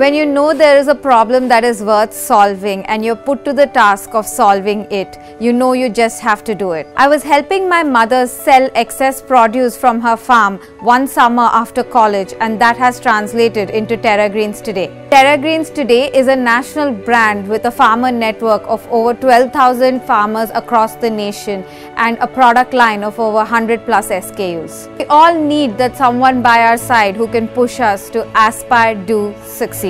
When you know there is a problem that is worth solving and you're put to the task of solving it, you know you just have to do it. I was helping my mother sell excess produce from her farm one summer after college, and that has translated into Terra Greens Today. Terra Greens Today is a national brand with a farmer network of over 12,000 farmers across the nation and a product line of over 100+ SKUs. We all need that someone by our side who can push us to aspire, do, succeed.